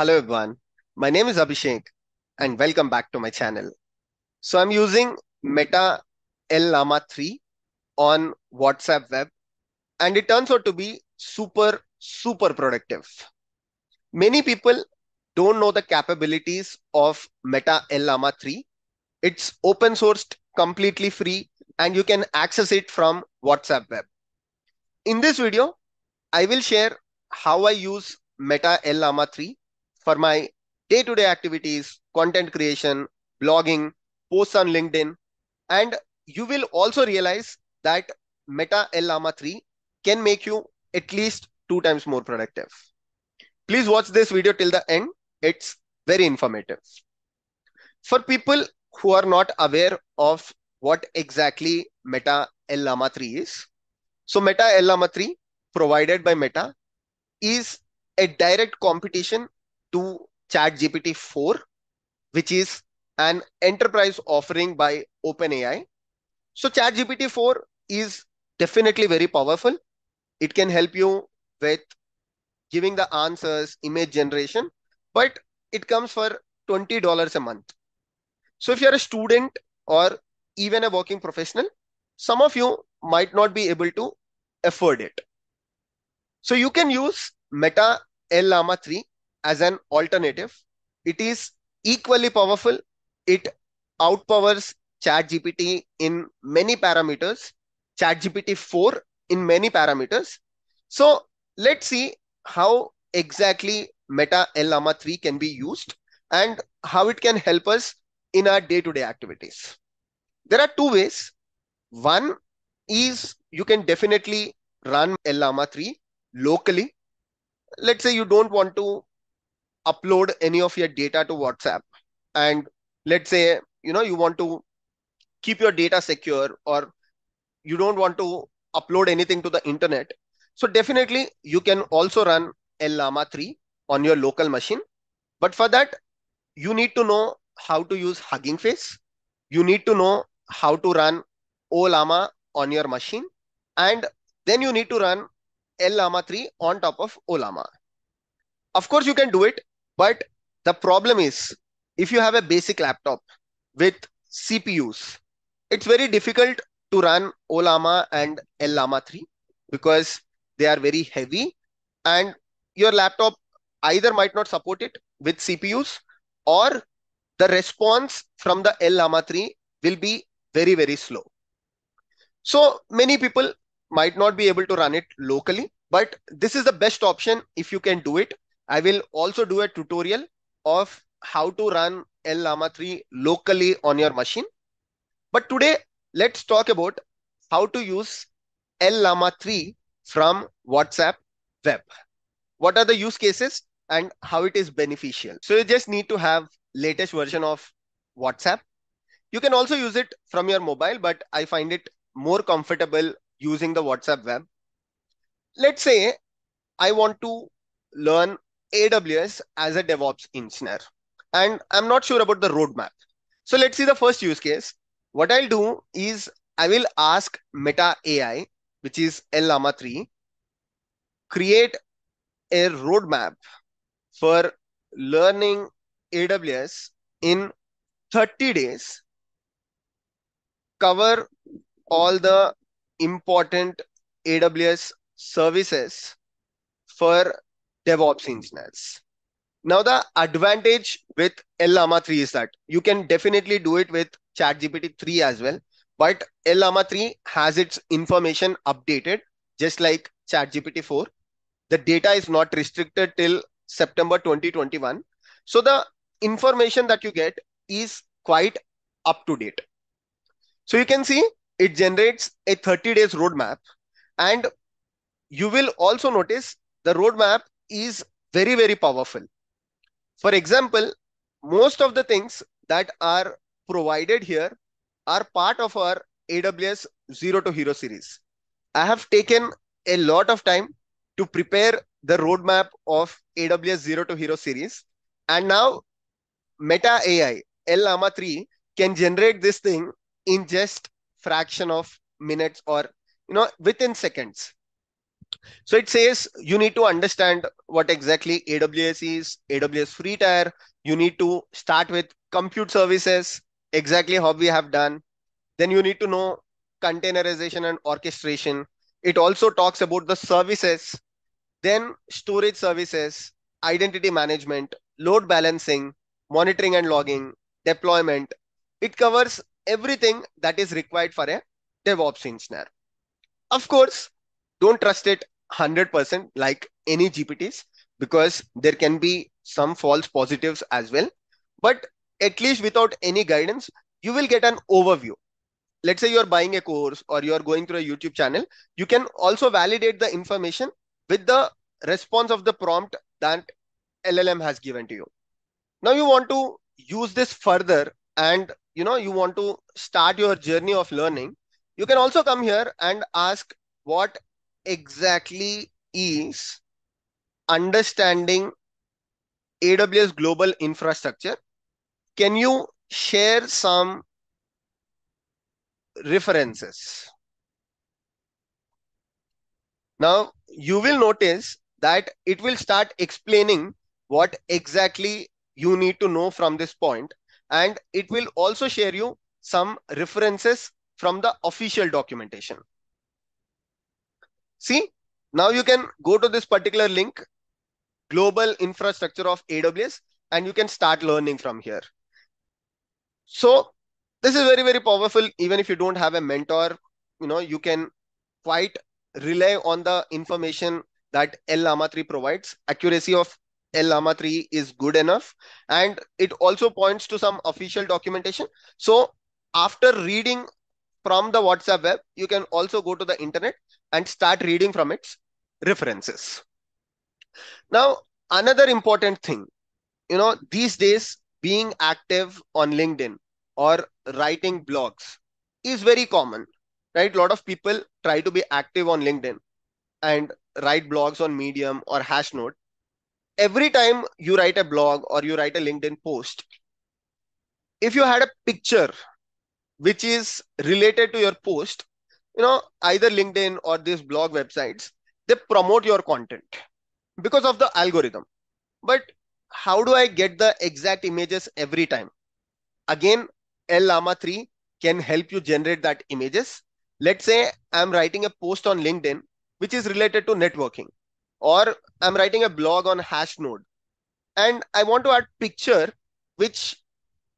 Hello everyone, my name is Abhishek and welcome back to my channel. So I'm using Meta Llama 3 on WhatsApp web and it turns out to be super productive. Many people don't know the capabilities of Meta Llama 3. It's open sourced, completely free and you can access it from WhatsApp web. In this video, I will share how I use Meta Llama 3 for my day-to-day activities, content creation, blogging, posts on LinkedIn. And you will also realize that Meta Llama 3 can make you at least 2 times more productive. Please watch this video till the end. It's very informative. For people who are not aware of what exactly Meta Llama 3 is, so Meta Llama 3 provided by Meta is a direct competition to ChatGPT-4, which is an enterprise offering by OpenAI. So ChatGPT-4 is definitely very powerful. It can help you with giving the answers, image generation, but it comes for $20 a month. So if you're a student or even a working professional, some of you might not be able to afford it. So you can use Meta Llama 3 as an alternative. It is equally powerful. It outpowers ChatGPT in many parameters, ChatGPT-4 in many parameters. So let's see how exactly Meta Llama 3 can be used and how it can help us in our day-to-day activities. There are 2 ways. One is you can definitely run Llama 3 locally. Let's say you don't want to upload any of your data to WhatsApp, and let's say, you know, you want to keep your data secure or you don't want to upload anything to the internet. So definitely you can also run Llama 3 on your local machine. But for that, you need to know how to use Hugging Face. You need to know how to run Ollama on your machine. And then you need to run Llama 3 on top of Ollama. Of course, you can do it, but the problem is if you have a basic laptop with CPUs, it's very difficult to run Ollama and Llama 3 because they are very heavy and your laptop either might not support it with CPUs or the response from the Llama 3 will be very slow. So many people might not be able to run it locally, but this is the best option if you can do it. I will also do a tutorial of how to run Llama 3 locally on your machine. But today, let's talk about how to use Llama 3 from WhatsApp web. What are the use cases and how it is beneficial? So you just need to have latest version of WhatsApp. You can also use it from your mobile, but I find it more comfortable using the WhatsApp web. Let's say I want to learn AWS as a DevOps engineer, and I'm not sure about the roadmap. So let's see the first use case. What I'll do is I will ask Meta AI, which is Llama 3, create a roadmap for learning AWS in 30 days, cover all the important AWS services for DevOps engineers. Now the advantage with Llama 3 is that you can definitely do it with ChatGPT 3 as well, but Llama 3 has its information updated just like ChatGPT 4. The data is not restricted till September 2021. So the information that you get is quite up to date. So you can see it generates a 30 days roadmap, and you will also notice the roadmap is very powerful. For example, most of the things that are provided here are part of our AWS Zero to Hero series. I have taken a lot of time to prepare the roadmap of AWS Zero to Hero series, and now Meta AI, Llama 3 can generate this thing in just fraction of minutes or, you know, within seconds. So it says you need to understand what exactly AWS is, AWS free tier. You need to start with compute services, exactly how we have done. Then you need to know containerization and orchestration. It also talks about the services, then storage services, identity management, load balancing, monitoring and logging, deployment. It covers everything that is required for a DevOps engineer. Of course, don't trust it 100% like any GPTs, because there can be some false positives as well. But at least without any guidance, you will get an overview. Let's say you're buying a course or you're going through a YouTube channel. You can also validate the information with the response of the prompt that LLM has given to you. Now you want to use this further and you want to start your journey of learning. You can also come here and ask what exactly is understanding AWS global infrastructure. Can you share some references? Now you will notice that it will start explaining what exactly you need to know from this point, and it will also share you some references from the official documentation. See, now you can go to this particular link, global infrastructure of AWS, and you can start learning from here. So this is very, very powerful. Even if you don't have a mentor, you can quite rely on the information that Llama 3 provides. Accuracy of Llama 3 is good enough, and it also points to some official documentation. So after reading from the WhatsApp web, you can also go to the internet and start reading from its references. Now, another important thing, these days being active on LinkedIn or writing blogs is very common, right? A lot of people try to be active on LinkedIn and write blogs on Medium or Hashnode. Every time you write a blog or you write a LinkedIn post, if you had a picture which is related to your post, either LinkedIn or these blog websites, they promote your content because of the algorithm. But how do I get the exact images every time? Again, Llama 3 can help you generate that images. Let's say I'm writing a post on LinkedIn, which is related to networking, or I'm writing a blog on Hashnode, and I want to add picture which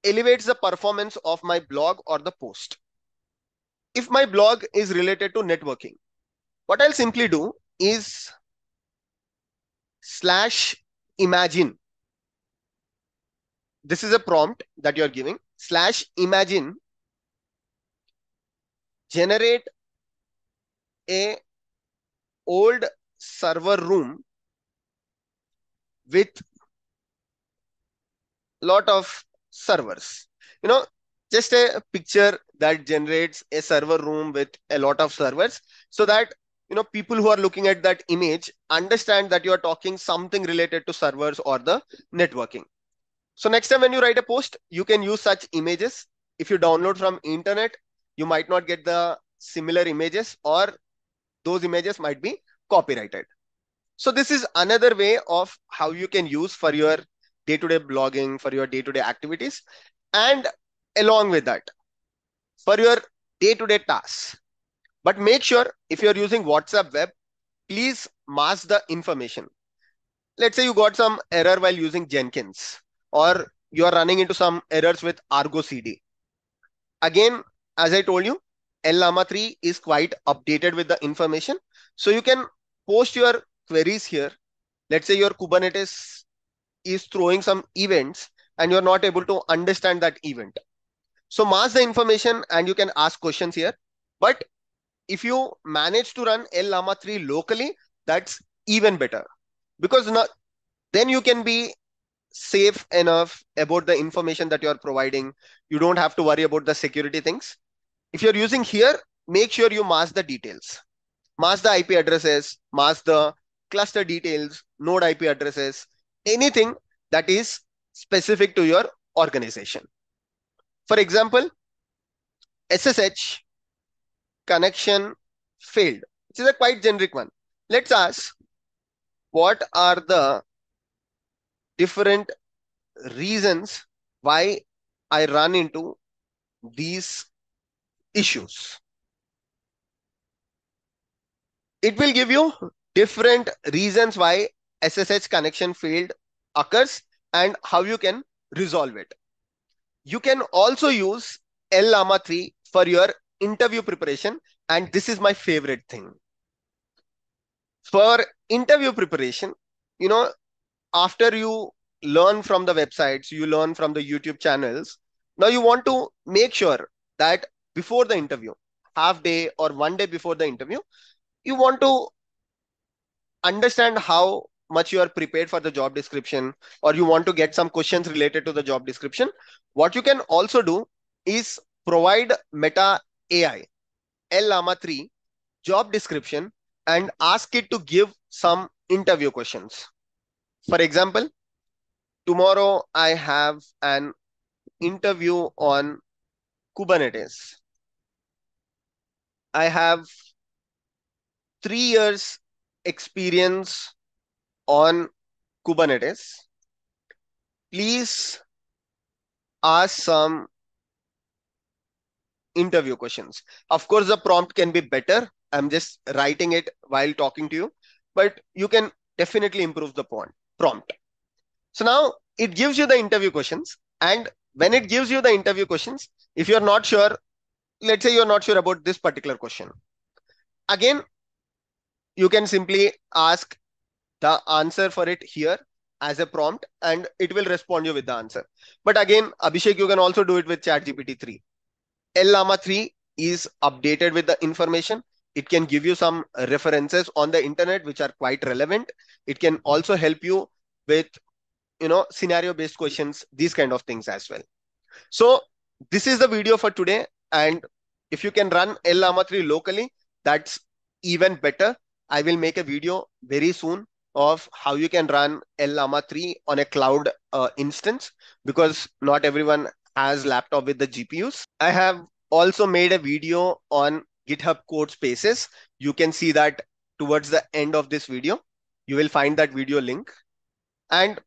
elevates the performance of my blog or the post. If my blog is related to networking, what I'll simply do is /imagine. This is a prompt that you're giving. /imagine. Generate a old server room with lot of servers. Just a picture that generates a server room with a lot of servers, so that people who are looking at that image understand that you are talking something related to servers or the networking. So next time when you write a post, you can use such images. If you download from internet, you might not get the similar images, or those images might be copyrighted. So this is another way of how you can use for your day-to-day blogging, for your day-to-day activities. And along with that, for your day-to-day tasks. But make sure if you're using WhatsApp web, please mask the information. Let's say you got some error while using Jenkins, or you're running into some errors with Argo CD. Again, as I told you, Llama 3 is quite updated with the information. So you can post your queries here. Let's say your Kubernetes is throwing some events and you're not able to understand that event. So mask the information and you can ask questions here. But if you manage to run Llama 3 locally, that's even better, because then you can be safe enough about the information that you're providing. You don't have to worry about the security things. If you're using here, make sure you mask the details. Mask the IP addresses, mask the cluster details, node IP addresses, anything that is specific to your organization. For example, SSH connection failed, which is a quite generic one. Let's ask, what are the different reasons why I run into these issues? It will give you different reasons why SSH connection failed occurs and how you can resolve it. You can also use Llama 3 for your interview preparation, and this is my favorite thing. For interview preparation, you know, after you learn from the websites, you learn from the YouTube channels, now you want to make sure that before the interview, half day or one day before the interview, you want to understand how much you are prepared for the job description, or you want to get some questions related to the job description. What you can also do is provide Meta AI, Llama 3 job description and ask it to give some interview questions. For example, tomorrow I have an interview on Kubernetes. I have 3 years experience on Kubernetes. Please ask some interview questions. Of course, the prompt can be better. I'm just writing it while talking to you, but you can definitely improve the prompt. So now it gives you the interview questions, and when it gives you the interview questions, if you're not sure, let's say you're not sure about this particular question, again, you can simply ask the answer for it here as a prompt and it will respond you with the answer. But again, Abhishek, you can also do it with ChatGPT-3. Llama 3 is updated with the information. It can give you some references on the internet which are quite relevant. It can also help you with, you know, scenario-based questions, these kind of things as well. So this is the video for today. And if you can run Llama 3 locally, that's even better. I will make a video very soon of how you can run Llama 3 on a cloud instance, because not everyone has laptop with the GPUs. I have also made a video on GitHub Code Spaces. You can see that towards the end of this video. You will find that video link. And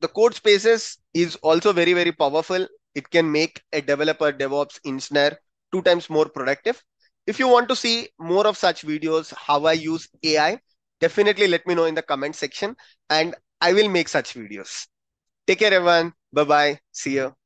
the Code Spaces is also very, very powerful. It can make a developer, DevOps engineer 2 times more productive. If you want to see more of such videos, how I use AI, definitely let me know in the comment section and I will make such videos. Take care everyone. Bye-bye. See you.